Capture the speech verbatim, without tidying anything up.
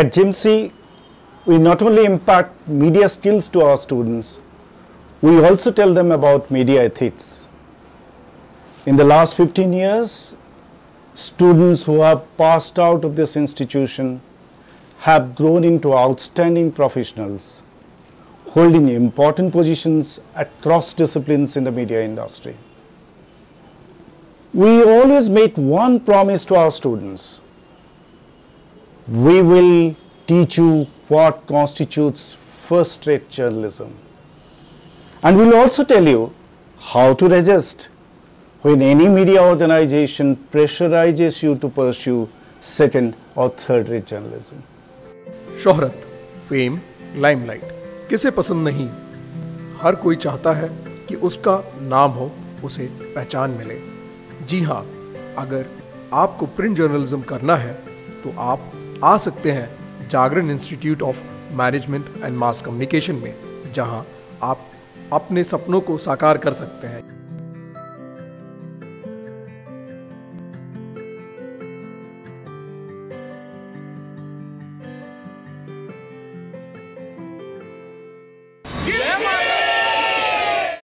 At J I M M C, we not only impact media skills to our students, we also tell them about media ethics. In the last fifteen years, students who have passed out of this institution have grown into outstanding professionals, holding important positions across disciplines in the media industry. We always make one promise to our students. We will teach you what constitutes first-rate journalism. And we'll also tell you how to resist when any media organization pressurizes you to pursue second or third-rate journalism. शोहरत, fame, limelight, किसे पसंद नहीं? हर कोई चाहता है कि उसका नाम हो, उसे पहचान मिले। जी हाँ, अगर आपको प्रिंट जर्नलिज्म करना है, तो आप आ सकते हैं Jagran institute of management and mass communication में, जहाँ आप अपने सपनों को साकार कर सकते हैं।